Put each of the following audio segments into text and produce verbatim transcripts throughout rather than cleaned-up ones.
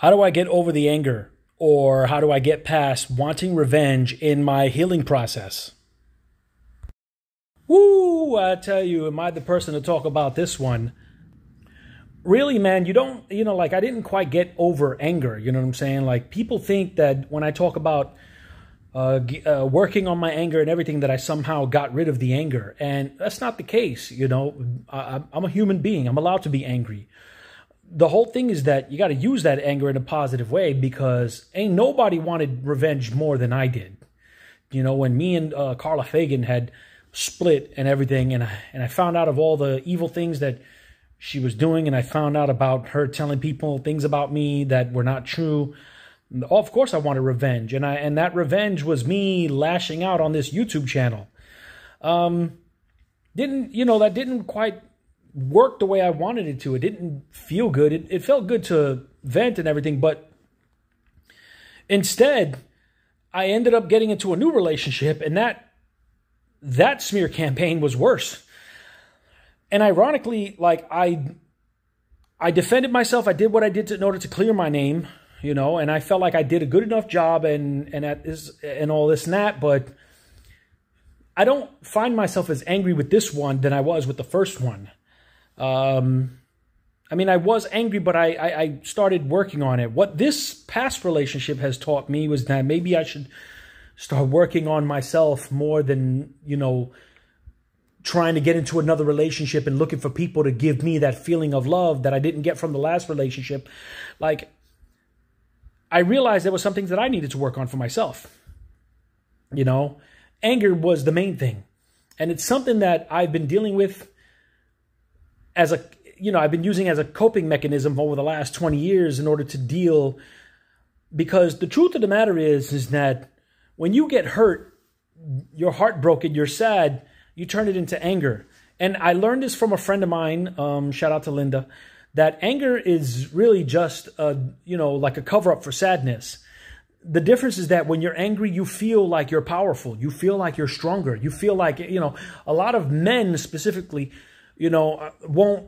How do I get over the anger? Or how do I get past wanting revenge in my healing process? Woo, I tell you, am I the person to talk about this one? Really, man, you don't, you know, like I didn't quite get over anger. You know what I'm saying? Like people think that when I talk about uh, uh, working on my anger and everything that I somehow got rid of the anger. And that's not the case. You know, I, I'm a human being. I'm allowed to be angry. The whole thing is that you got to use that anger in a positive way, because ain't nobody wanted revenge more than I did. You know, when me and uh, Carla Fagan had split and everything, and I, and I found out of all the evil things that she was doing, and I found out about her telling people things about me that were not true. Oh, of course I wanted revenge, and I and that revenge was me lashing out on this YouTube channel. Um, didn't you know that didn't quite work the way I wanted it to. It didn't feel good. It, it felt good to vent and everything, but instead I ended up getting into a new relationship, and that that smear campaign was worse. And ironically, like I, I defended myself. I did what I did to, in order to clear my name, you know, and I felt like I did a good enough job and, and at this and all this and that, but I don't find myself as angry with this one than I was with the first one. Um, I mean, I was angry, but I, I, I started working on it. What this past relationship has taught me was that maybe I should start working on myself more than, you know, trying to get into another relationship and looking for people to give me that feeling of love that I didn't get from the last relationship. Like, I realized there was some things that I needed to work on for myself. You know, anger was the main thing. And it's something that I've been dealing with as a, you know, I've been using as a coping mechanism over the last twenty years in order to deal. Because the truth of the matter is, is that when you get hurt, you're heartbroken, you're sad, you turn it into anger. And I learned this from a friend of mine, um, shout out to Linda, that anger is really just, a, you know, like a cover-up for sadness. The difference is that when you're angry, you feel like you're powerful. You feel like you're stronger. You feel like, you know, a lot of men specifically, you know, won't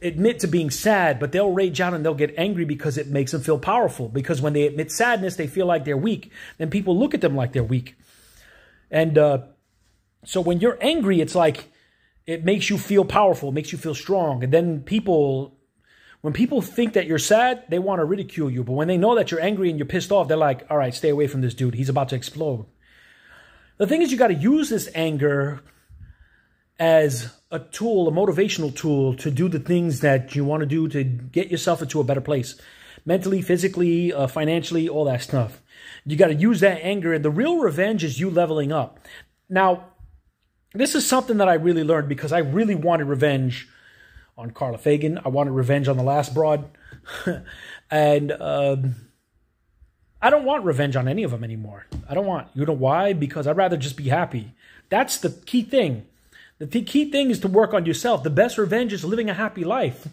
admit to being sad, but they'll rage out and they'll get angry because it makes them feel powerful. Because when they admit sadness, they feel like they're weak. Then people look at them like they're weak. And uh, so when you're angry, it's like it makes you feel powerful. It makes you feel strong. And then people, when people think that you're sad, they want to ridicule you. But when they know that you're angry and you're pissed off, they're like, all right, stay away from this dude. He's about to explode. The thing is, you got to use this anger as a tool, a motivational tool to do the things that you want to do to get yourself into a better place, mentally, physically, uh, financially, all that stuff. You got to use that anger, and the real revenge is you leveling up. Now, this is something that I really learned, because I really wanted revenge on Carla Fagan. I wanted revenge on the last broad. and um, I don't want revenge on any of them anymore. I don't want, you know why? Because I'd rather just be happy. That's the key thing. The th- key thing is to work on yourself. The best revenge is living a happy life.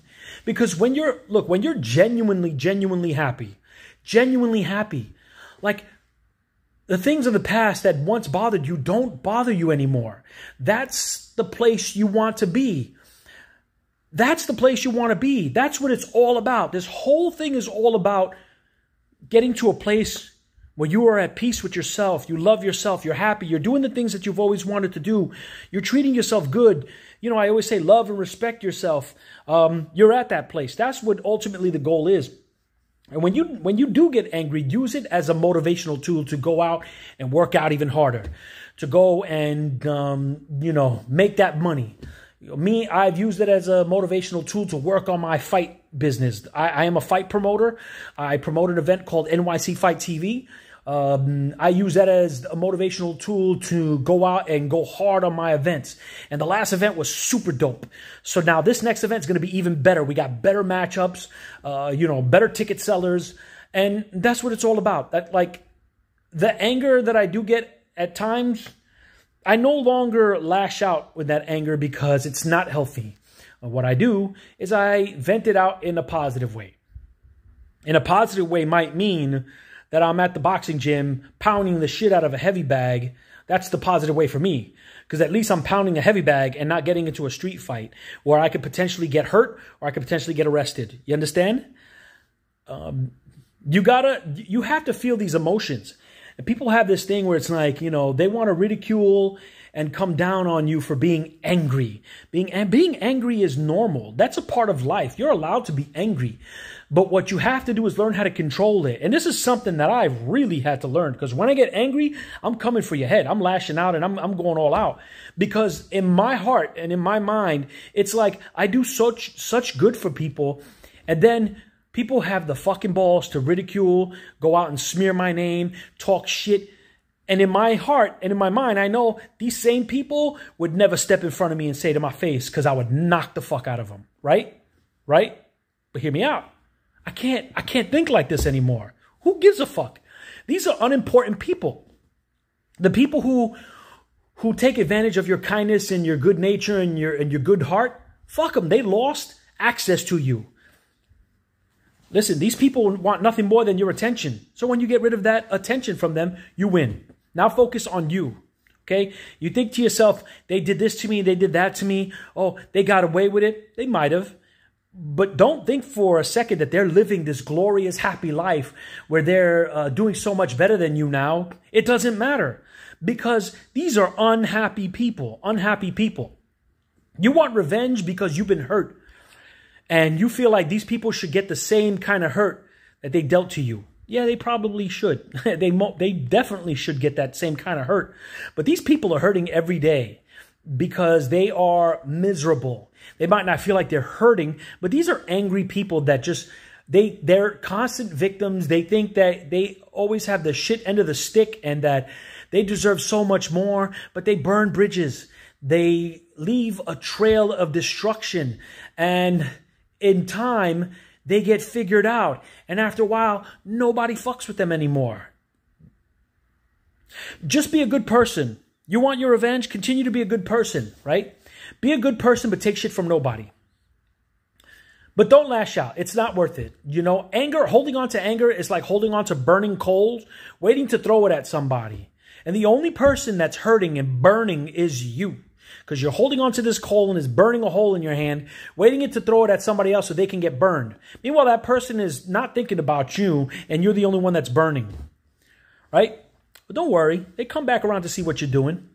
Because when you're, look, when you're genuinely, genuinely happy, genuinely happy, like the things of the past that once bothered you don't bother you anymore. That's the place you want to be. That's the place you want to be. That's what it's all about. This whole thing is all about getting to a place where you are at peace with yourself, you love yourself, you're happy, you're doing the things that you've always wanted to do, you're treating yourself good. You know, I always say love and respect yourself. Um, you're at that place. That's what ultimately the goal is. And when you when you do get angry, use it as a motivational tool to go out and work out even harder, to go and, um, you know, make that money. Me, I've used it as a motivational tool to work on my fight business. I, I am a fight promoter. I promote an event called N Y C Fight T V. Um, I use that as a motivational tool to go out and go hard on my events. And the last event was super dope. So now this next event is going to be even better. We got better matchups, uh, you know, better ticket sellers. And that's what it's all about. That, like, the anger that I do get at times, I no longer lash out with that anger because it's not healthy. What I do is I vent it out in a positive way. In a positive way might mean that I'm at the boxing gym pounding the shit out of a heavy bag. That's the positive way for me, because at least I'm pounding a heavy bag and not getting into a street fight where I could potentially get hurt or I could potentially get arrested. You understand? Um, You gotta, you have to feel these emotions. And people have this thing where it's like, you know, they want to ridicule and come down on you for being angry. Being, and being angry is normal. That's a part of life. You're allowed to be angry. But what you have to do is learn how to control it. And this is something that I've really had to learn, because when I get angry, I'm coming for your head. I'm lashing out and I'm, I'm going all out, because in my heart and in my mind, it's like I do such, such good for people. And then people have the fucking balls to ridicule, go out and smear my name, talk shit. And in my heart and in my mind, I know these same people would never step in front of me and say to my face, because I would knock the fuck out of them. Right? Right? But hear me out. I can't, I can't think like this anymore. Who gives a fuck? These are unimportant people. The people who, who take advantage of your kindness and your good nature and your, and your good heart, fuck them. They lost access to you. Listen, these people want nothing more than your attention. So when you get rid of that attention from them, you win. Now focus on you, okay? You think to yourself, they did this to me, they did that to me. Oh, they got away with it. They might have. But don't think for a second that they're living this glorious, happy life where they're uh, doing so much better than you now. It doesn't matter, because these are unhappy people, unhappy people. You want revenge because you've been hurt, and you feel like these people should get the same kind of hurt that they dealt to you. Yeah, they probably should. they mo they definitely should get that same kind of hurt. But these people are hurting every day because they are miserable. They might not feel like they're hurting, but these are angry people that just, they, they're constant victims. They think that they always have the shit end of the stick and that they deserve so much more, but they burn bridges. They leave a trail of destruction, and in time, they get figured out. And after a while, nobody fucks with them anymore. Just be a good person. You want your revenge? Continue to be a good person, right? Be a good person, but take shit from nobody. But don't lash out. It's not worth it. You know, anger, holding on to anger is like holding on to burning coals, waiting to throw it at somebody. And the only person that's hurting and burning is you. Because you're holding onto this coal and it's burning a hole in your hand, waiting it to throw it at somebody else so they can get burned. Meanwhile, that person is not thinking about you, and you're the only one that's burning, right? But don't worry. They come back around to see what you're doing.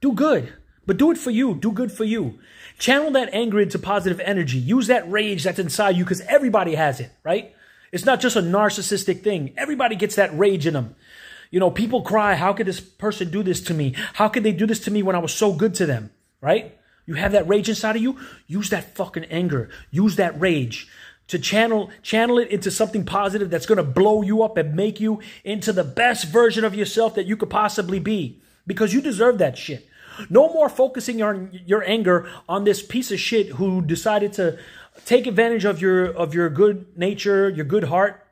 Do good, but do it for you. Do good for you. Channel that anger into positive energy. Use that rage that's inside you, because everybody has it, right? It's not just a narcissistic thing. Everybody gets that rage in them. You know, people cry, how could this person do this to me? How could they do this to me when I was so good to them, right? You have that rage inside of you. Use that fucking anger. Use that rage to channel, channel it into something positive that's going to blow you up and make you into the best version of yourself that you could possibly be, because you deserve that shit. No more focusing on your anger on this piece of shit who decided to take advantage of your, of your good nature, your good heart.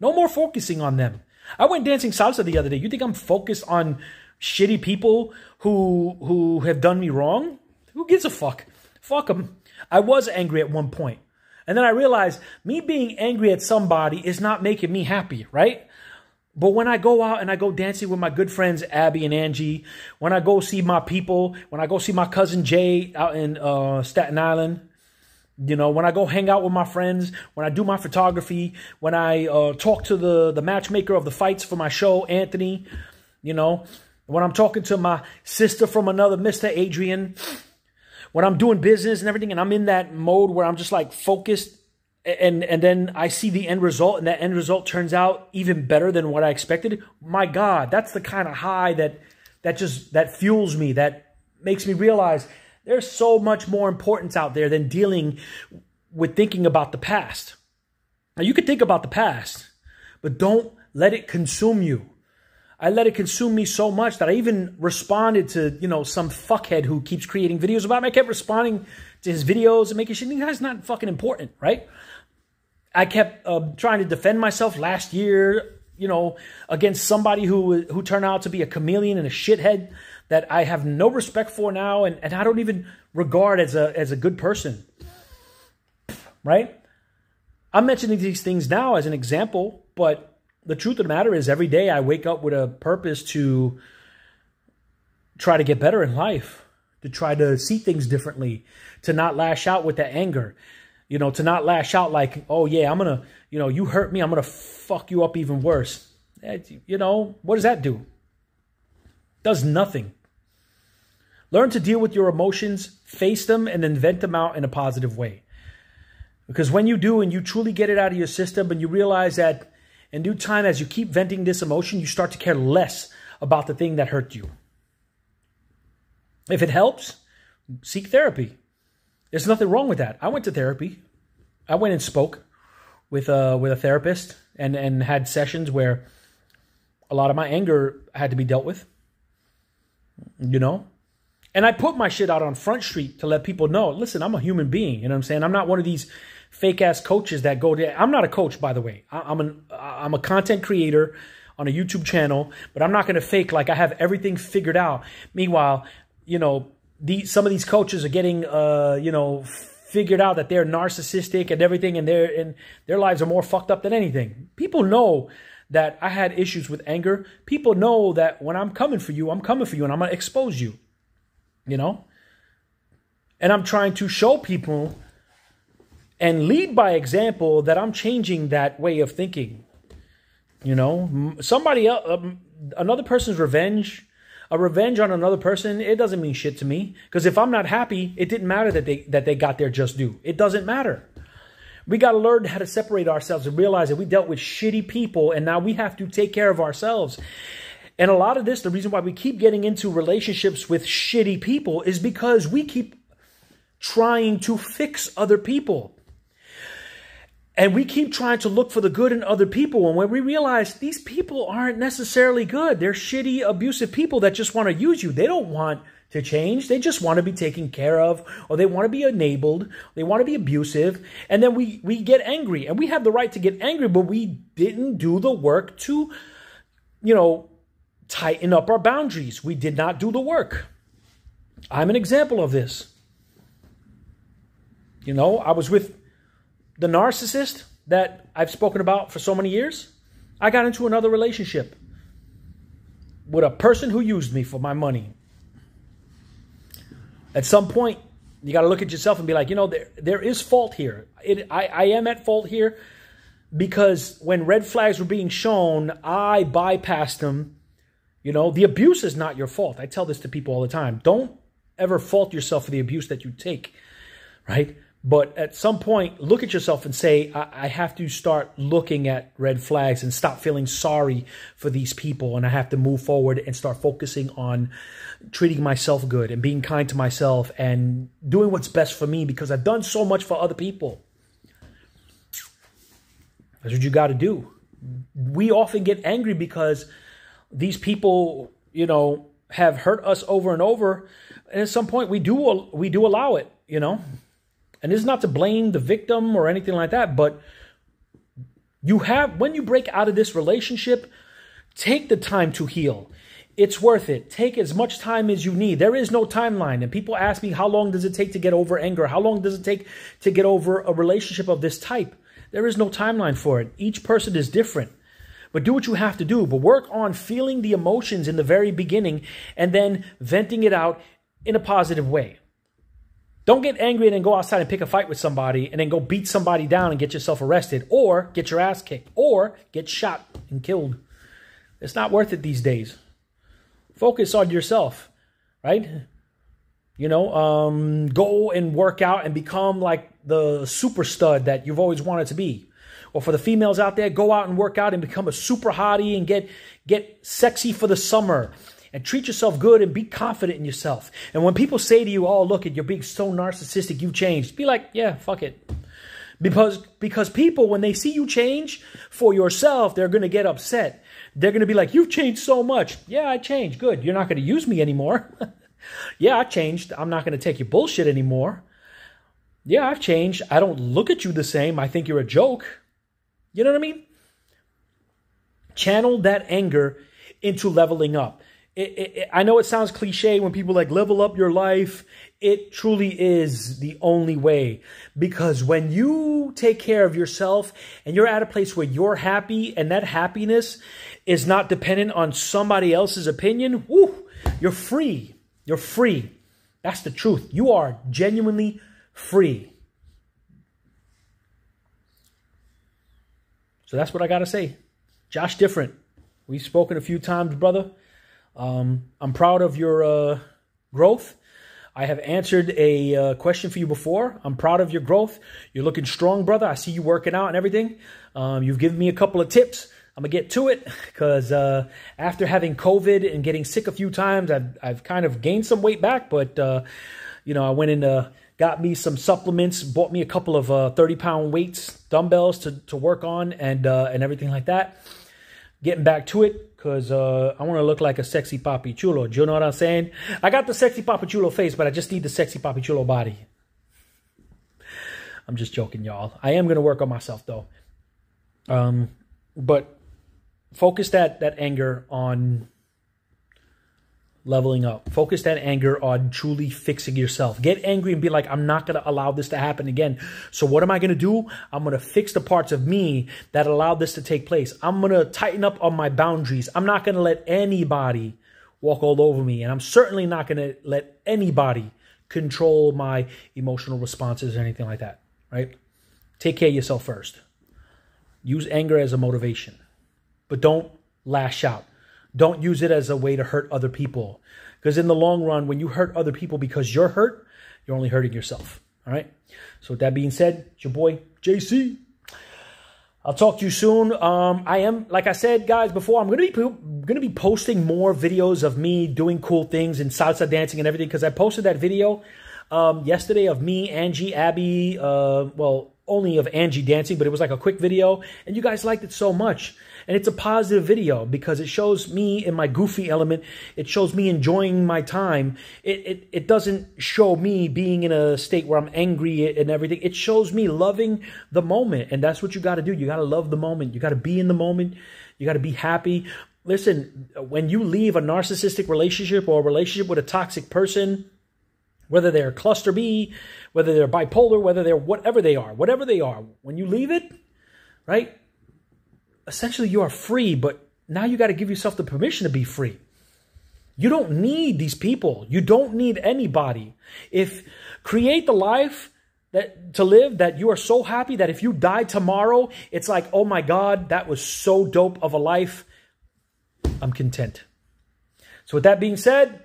No more focusing on them. I went dancing salsa the other day. You think I'm focused on shitty people who who have done me wrong? Who gives a fuck? Fuck them. I was angry at one point. And then I realized me being angry at somebody is not making me happy, right? But when I go out and I go dancing with my good friends, Abby and Angie, when I go see my people, when I go see my cousin Jay out in uh, Staten Island, you know, when I go hang out with my friends, when I do my photography, when I uh, talk to the, the matchmaker of the fights for my show, Anthony, you know, when I'm talking to my sister from another, Mister Adrian, when I'm doing business and everything, and I'm in that mode where I'm just like focused, and, and then I see the end result, and that end result turns out even better than what I expected. My God, that's the kind of high that, that just, that fuels me, that makes me realize there's so much more importance out there than dealing with thinking about the past. Now, you can think about the past, but don't let it consume you. I let it consume me so much that I even responded to, you know, some fuckhead who keeps creating videos about me. I kept responding to his videos and making shit. That guy's not fucking important, right? I kept uh, trying to defend myself last year, you know, against somebody who, who turned out to be a chameleon and a shithead that I have no respect for now, and, and I don't even regard as a, as a good person, right? I'm mentioning these things now as an example, but the truth of the matter is every day I wake up with a purpose to try to get better in life, to try to see things differently, to not lash out with the anger. you know, to not lash out like, oh, yeah, I'm going to, you know, you hurt me, I'm going to fuck you up even worse. You know, what does that do? Does nothing. Learn to deal with your emotions, face them, and then vent them out in a positive way. Because when you do and you truly get it out of your system and you realize that in due time, as you keep venting this emotion, you start to care less about the thing that hurt you. If it helps, seek therapy. There's nothing wrong with that. I went to therapy. I went and spoke with a, with a therapist and, and had sessions where a lot of my anger had to be dealt with, you know? And I put my shit out on Front Street to let people know, listen, I'm a human being. You know what I'm saying? I'm not one of these fake-ass coaches that go there. I'm not a coach, by the way. I, I'm, an, I'm a content creator on a YouTube channel, but I'm not going to fake like I have everything figured out. Meanwhile, you know, the, some of these coaches are getting, uh, you know, figured out that they're narcissistic and everything, and, they're, and their lives are more fucked up than anything. People know that I had issues with anger. People know that when I'm coming for you, I'm coming for you, and I'm going to expose you. You know, and I'm trying to show people and lead by example that I'm changing that way of thinking. You know, somebody else, um, another person's revenge, a revenge on another person, it doesn't mean shit to me, because if I'm not happy, it didn't matter that they that they got their just due. It doesn't matter. We got to learn how to separate ourselves and realize that we dealt with shitty people, and now we have to take care of ourselves. And a lot of this, the reason why we keep getting into relationships with shitty people is because we keep trying to fix other people. And we keep trying to look for the good in other people. And when we realize these people aren't necessarily good, they're shitty, abusive people that just want to use you. They don't want to change. They just want to be taken care of, or they want to be enabled. They want to be abusive. And then we, we get angry. And we have the right to get angry, but we didn't do the work to, you know, tighten up our boundaries. We did not do the work. I'm an example of this. You know, I was with the narcissist that I've spoken about for so many years. I got into another relationship with a person who used me for my money. At some point, you got to look at yourself and be like, you know, there, there is fault here. It, I, I am at fault here, because when red flags were being shown, I bypassed them. You know, the abuse is not your fault. I tell this to people all the time. Don't ever fault yourself for the abuse that you take, right? But at some point, look at yourself and say, I, I have to start looking at red flags and stop feeling sorry for these people. And I have to move forward and start focusing on treating myself good and being kind to myself and doing what's best for me, because I've done so much for other people. That's what you got to do. We often get angry because these people, you know, have hurt us over and over, and at some point we do we do allow it, you know. And this is not to blame the victim or anything like that, but you have when you break out of this relationship, take the time to heal. It's worth it. Take as much time as you need. There is no timeline. And people ask me, how long does it take to get over anger? How long does it take to get over a relationship of this type? There is no timeline for it. Each person is different. But do what you have to do. But work on feeling the emotions in the very beginning and then venting it out in a positive way. Don't get angry and then go outside and pick a fight with somebody and then go beat somebody down and get yourself arrested or get your ass kicked or get shot and killed. It's not worth it these days. Focus on yourself, right? You know, um, go and work out and become like the super stud that you've always wanted to be. Or for the females out there, go out and work out and become a super hottie and get get sexy for the summer. And treat yourself good and be confident in yourself. And when people say to you, oh, look, you're being so narcissistic, you've changed. Be like, yeah, fuck it. Because, because people, when they see you change for yourself, they're going to get upset. They're going to be like, you've changed so much. Yeah, I changed. Good. You're not going to use me anymore. Yeah, I changed. I'm not going to take your bullshit anymore. Yeah, I've changed. I don't look at you the same. I think you're a joke. You know what I mean? Channel that anger into leveling up. It, it, it, I know it sounds cliche when people like level up your life. It truly is the only way. Because when you take care of yourself and you're at a place where you're happy and that happiness is not dependent on somebody else's opinion, woo, you're free. You're free. That's the truth. You are genuinely free. So that's what I got to say. Josh Different. We've spoken a few times, brother. Um, I'm proud of your uh, growth. I have answered a uh, question for you before. I'm proud of your growth. You're looking strong, brother. I see you working out and everything. Um, you've given me a couple of tips. I'm going to get to it because uh, after having COVID and getting sick a few times, I've, I've kind of gained some weight back. But, uh, you know, I went and uh, got me some supplements, bought me a couple of thirty-pound uh, weights, dumbbells to, to work on and, uh, and everything like that. Getting back to it because uh, I want to look like a sexy Papi Chulo. Do you know what I'm saying? I got the sexy Papi Chulo face, but I just need the sexy Papi Chulo body. I'm just joking, y'all. I am going to work on myself, though. Um, but focus that, that anger on leveling up. Focus that anger on truly fixing yourself. Get angry and be like, I'm not going to allow this to happen again. So what am I going to do? I'm going to fix the parts of me that allowed this to take place. I'm going to tighten up on my boundaries. I'm not going to let anybody walk all over me. And I'm certainly not going to let anybody control my emotional responses or anything like that, right? Take care of yourself first. Use anger as a motivation. But don't lash out. Don't use it as a way to hurt other people. Because in the long run, when you hurt other people because you're hurt, you're only hurting yourself. All right? So with that being said, it's your boy, J C. I'll talk to you soon. Um, I am, like I said, guys, before, I'm going to be going to be posting more videos of me doing cool things and salsa dancing and everything. Because I posted that video um, yesterday of me, Angie, Abby, uh, well, only of Angie dancing, but it was like a quick video. And you guys liked it so much. And it's a positive video because it shows me in my goofy element. It shows me enjoying my time. It, it, it doesn't show me being in a state where I'm angry and everything. It shows me loving the moment. And that's what you got to do. You got to love the moment. You got to be in the moment. You got to be happy. Listen, when you leave a narcissistic relationship or a relationship with a toxic person, whether they're cluster B, whether they're bipolar, whether they're whatever they are, whatever they are, when you leave it, right? Essentially, you are free, but now you got to give yourself the permission to be free. You don't need these people. You don't need anybody. If create the life that to live that you are so happy that if you die tomorrow, it's like, oh my God, that was so dope of a life. I'm content. So with that being said,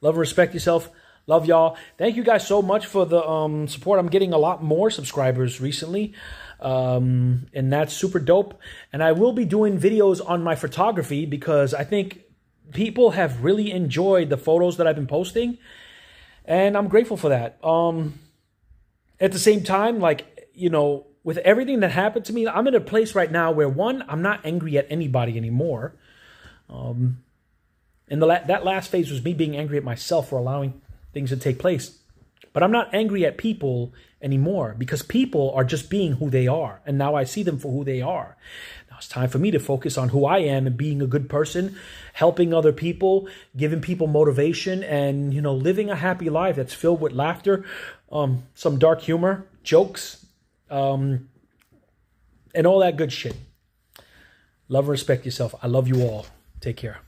love and respect yourself. Love y'all. Thank you guys so much for the um, support. I'm getting a lot more subscribers recently. Um, and that's super dope. And I will be doing videos on my photography because I think people have really enjoyed the photos that I've been posting. And I'm grateful for that. Um, at the same time, like, you know, with everything that happened to me, I'm in a place right now where, one, I'm not angry at anybody anymore. Um, and the la- that last phase was me being angry at myself for allowing things to take place. But I'm not angry at people anymore because people are just being who they are. And now I see them for who they are. Now it's time for me to focus on who I am and being a good person, helping other people, giving people motivation and, you know, living a happy life that's filled with laughter, um, some dark humor, jokes, um, and all that good shit. Love and respect yourself. I love you all. Take care.